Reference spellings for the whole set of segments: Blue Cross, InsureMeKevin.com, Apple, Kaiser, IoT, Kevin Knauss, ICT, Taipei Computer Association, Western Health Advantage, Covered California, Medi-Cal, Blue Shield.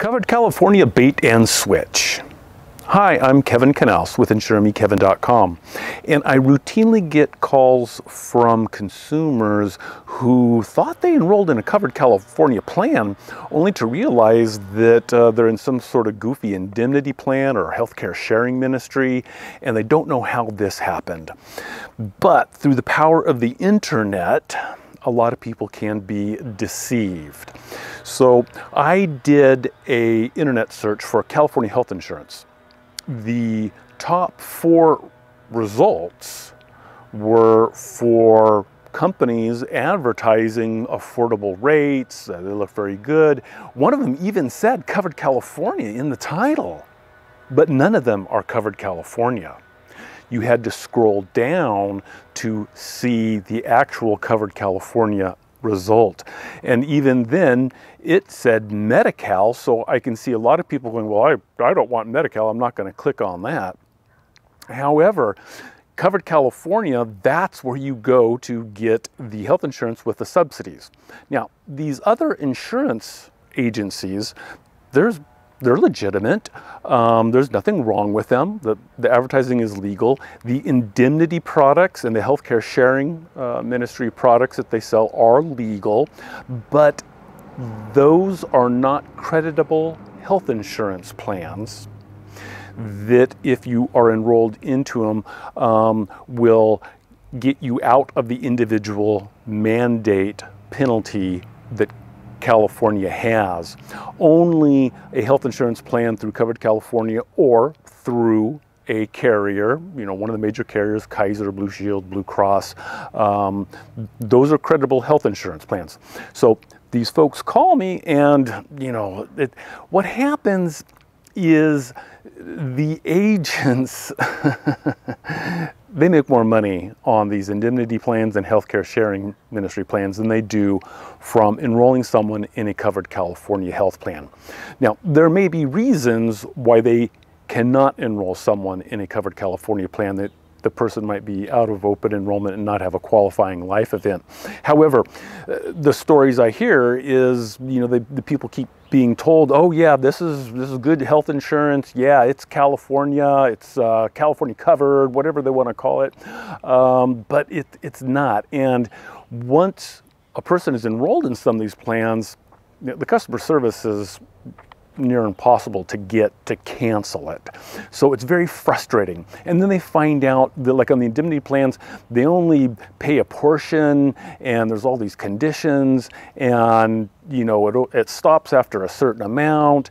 Covered California bait and switch. Hi, I'm Kevin Knauss with InsureMeKevin.com, and I routinely get calls from consumers who thought they enrolled in a Covered California plan only to realize that they're in some sort of goofy indemnity plan or healthcare sharing ministry, and they don't know how this happened. But through the power of the internet, a lot of people can be deceived. So I did an internet search for California health insurance. The top 4 results were for companies advertising affordable rates. They look very good. One of them even said Covered California in the title, but none of them are Covered California. You had to scroll down to see the actual Covered California result. And even then, it said Medi-Cal, so I can see a lot of people going, well, I don't want Medi-Cal, I'm not going to click on that. However, Covered California, that's where you go to get the health insurance with the subsidies. Now, these other insurance agencies, they're legitimate. There's nothing wrong with them. The advertising is legal. The indemnity products and the healthcare sharing ministry products that they sell are legal, but those are not creditable health insurance plans that, if you are enrolled into them, will get you out of the individual mandate penalty that California has. Only a health insurance plan through Covered California or through a carrier, you know, one of the major carriers, Kaiser, Blue Shield, Blue Cross, those are credible health insurance plans. So these folks call me, and you know, what happens is the agents, they make more money on these indemnity plans and healthcare sharing ministry plans than they do from enrolling someone in a Covered California health plan. Now, there may be reasons why they cannot enroll someone in a Covered California plan, that the person might be out of open enrollment and not have a qualifying life event. However, the stories I hear is, you know, the people keep being told, oh yeah, this is good health insurance. Yeah, it's California, it's California covered, whatever they want to call it. But it's not. And once a person is enrolled in some of these plans, the customer service is near impossible to get to cancel it. So it's very frustrating. And then they find out that, like on the indemnity plans, they only pay a portion, and there's all these conditions, and you know, it stops after a certain amount,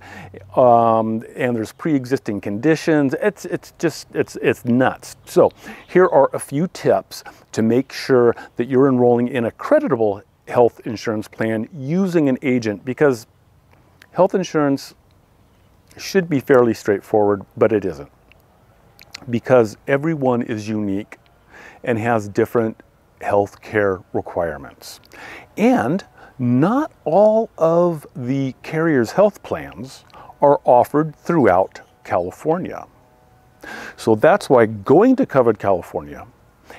and there's pre-existing conditions. It's nuts. So here are a few tips to make sure that you're enrolling in a creditable health insurance plan using an agent, because health insurance should be fairly straightforward, but it isn't, because everyone is unique and has different health care requirements. And not all of the carrier's health plans are offered throughout California. So that's why going to Covered California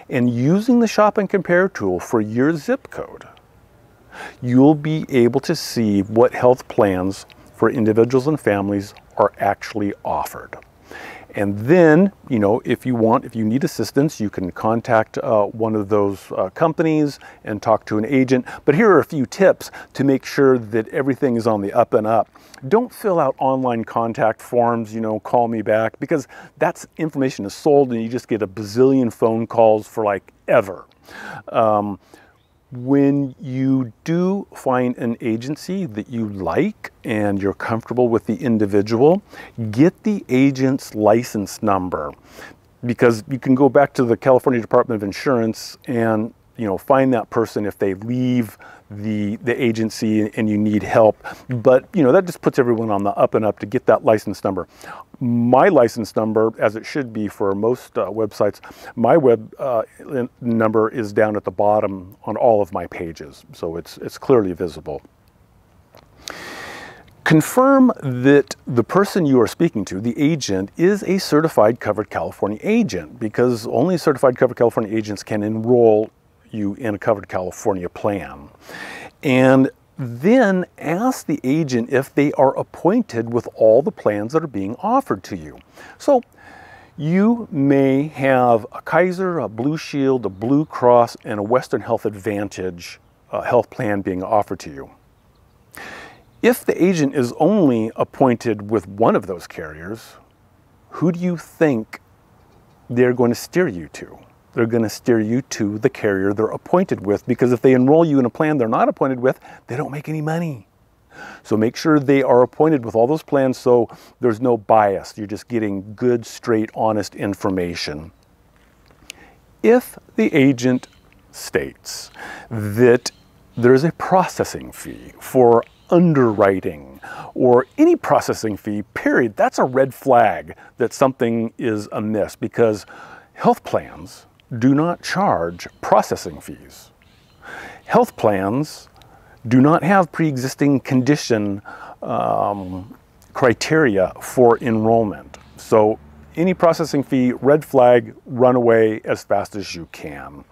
and using the Shop and Compare tool for your zip code, you'll be able to see what health plans for individuals and families are actually offered. And then, you know, if you need assistance, you can contact one of those companies and talk to an agent. But here are a few tips to make sure that everything is on the up and up. Don't fill out online contact forms, you know, call me back, because that's information is sold, and you just get a bazillion phone calls for like ever. When you do find an agency that you like and you're comfortable with the individual, get the agent's license number, because you can go back to the California Department of Insurance and, you know, find that person if they leave the agency and you need help. But, you know, that just puts everyone on the up and up to get that license number. My license number, as it should be for most websites, my web number is down at the bottom on all of my pages, so it's clearly visible. Confirm that the person you are speaking to, the agent, is a certified Covered California agent, because only certified Covered California agents can enroll you in a Covered California plan. And Then ask the agent if they are appointed with all the plans that are being offered to you. So you may have a Kaiser, a Blue Shield, a Blue Cross, and a Western Health Advantage health plan being offered to you. If the agent is only appointed with one of those carriers, who do you think they're going to steer you to? They're going to steer you to the carrier they're appointed with, because if they enroll you in a plan they're not appointed with, they don't make any money. So make sure they are appointed with all those plans so there's no bias. You're just getting good, straight, honest information. If the agent states that there's a processing fee for underwriting or any processing fee, period, that's a red flag that something is amiss, because health plans do not charge processing fees. Health plans do not have pre-existing condition criteria for enrollment. So any processing fee, red flag, run away as fast as you can.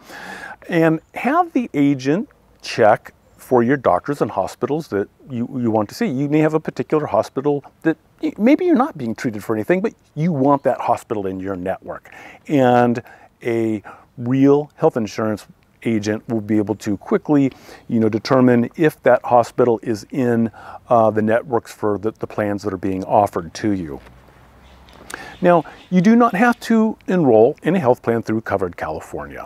And have the agent check for your doctors and hospitals that you want to see. You may have a particular hospital that maybe you're not being treated for anything, but you want that hospital in your network. And a real health insurance agent will be able to quickly, determine if that hospital is in the networks for the plans that are being offered to you. Now, you do not have to enroll in a health plan through Covered California.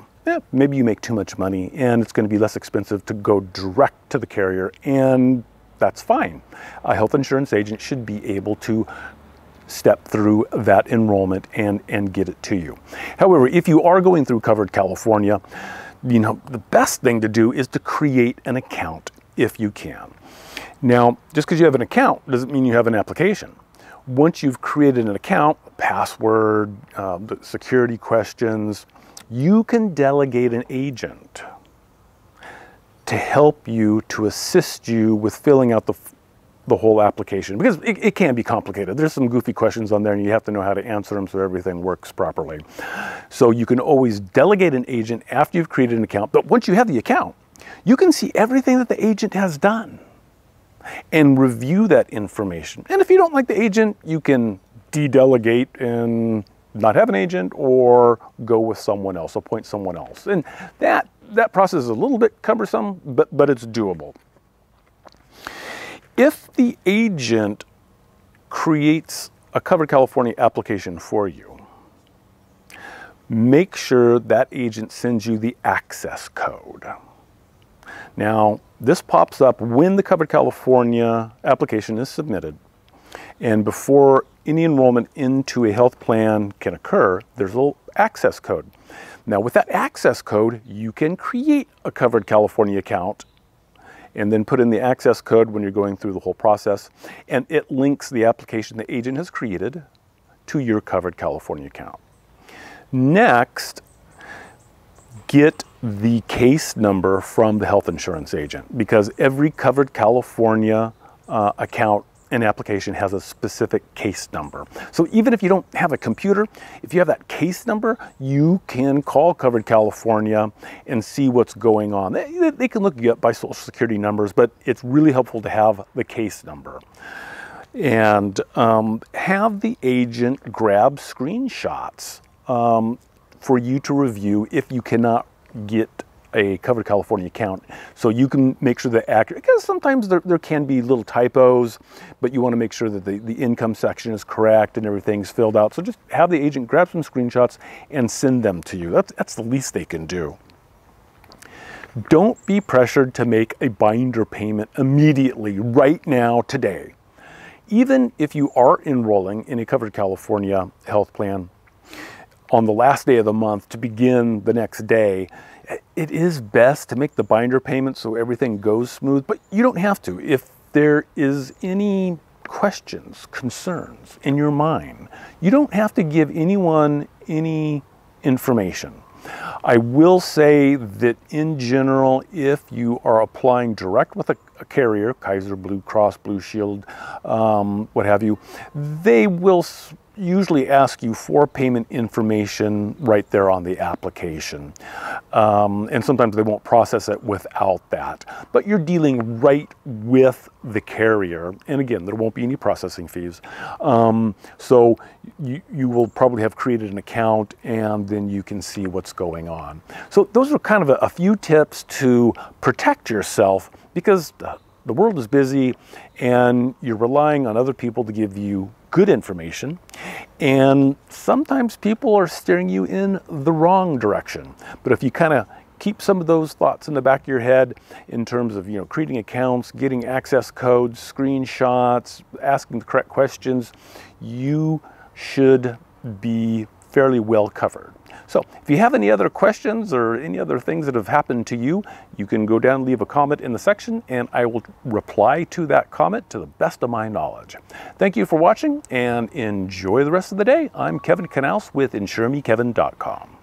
Maybe you make too much money and it's going to be less expensive to go direct to the carrier, and that's fine. A health insurance agent should be able to step through that enrollment and get it to you. However, if you are going through Covered California, the best thing to do is to create an account if you can. Now, just because you have an account doesn't mean you have an application. Once you've created an account, password, the security questions, you can delegate an agent to help you, to assist you with filling out the whole application, because it can be complicated. There's some goofy questions on there and you have to know how to answer them so everything works properly. So you can always delegate an agent after you've created an account, but once you have the account, you can see everything that the agent has done and review that information. And if you don't like the agent, you can de-delegate and not have an agent, or go with someone else, appoint someone else. And that process is a little bit cumbersome, but it's doable. If the agent creates a Covered California application for you, make sure that agent sends you the access code. Now, this pops up when the Covered California application is submitted, and before any enrollment into a health plan can occur, there's a little access code. Now, with that access code, you can create a Covered California account and then put in the access code when you're going through the whole process, and it links the application the agent has created to your Covered California account. Next, get the case number from the health insurance agent, because every Covered California account an application has a specific case number. So even if you don't have a computer, if you have that case number, you can call Covered California and see what's going on. They can look you up by social security numbers, but it's really helpful to have the case number. And have the agent grab screenshots for you to review if you cannot get a Covered California account, so you can make sure that accurate, because sometimes there can be little typos, but you want to make sure that the income section is correct and everything's filled out. So just have the agent grab some screenshots and send them to you. That's the least they can do. Don't be pressured to make a binder payment immediately, right now, today. Even if you are enrolling in a Covered California health plan on the last day of the month to begin the next day, it is best to make the binder payment so everything goes smooth, but you don't have to. If there is any questions, concerns in your mind, you don't have to give anyone any information. I will say that in general, if you are applying direct with a carrier, Kaiser, Blue Cross, Blue Shield, what have you, they will usually ask you for payment information right there on the application. And sometimes they won't process it without that. But you're dealing right with the carrier. And again, there won't be any processing fees. So you will probably have created an account, and then you can see what's going on. So those are kind of a few tips to protect yourself, because the world is busy and you're relying on other people to give you good information, and sometimes people are steering you in the wrong direction. But if you kind of keep some of those thoughts in the back of your head in terms of, you know, creating accounts, getting access codes, screenshots, asking the correct questions, you should be fairly well covered. So if you have any other questions or any other things that have happened to you, you can go down and leave a comment in the section, and I will reply to that comment to the best of my knowledge. Thank you for watching, and enjoy the rest of the day. I'm Kevin Knauss with InsureMeKevin.com.